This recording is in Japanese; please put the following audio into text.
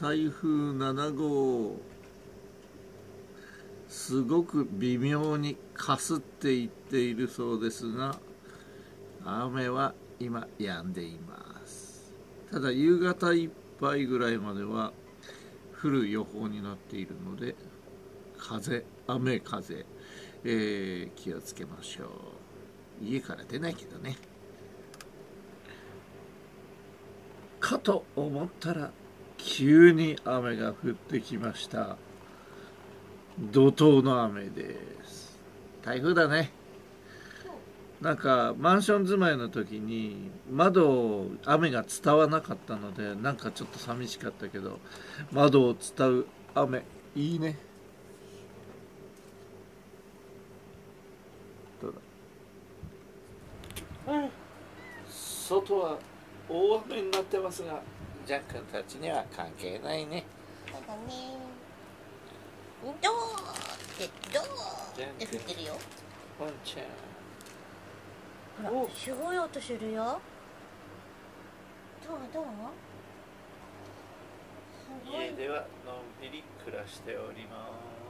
台風7号すごく微妙にかすっていっているそうですが、雨は今止んでいます。ただ夕方いっぱいぐらいまでは降る予報になっているので、雨風、気をつけましょう。家から出ないけどね、かと思ったら急に雨が降ってきました。怒涛の雨です。台風だね。なんかマンション住まいの時に窓を雨が伝わなかったので、なんかちょっと寂しかったけど、窓を伝う雨いいね。どうだ、うん、外は大雨になってますが、ジャックたちには関係ないね。そうだね。ドーってドーって降ってるよ。ワンちゃん。ほら、すごい音するよ。どう？家ではのんびり暮らしております。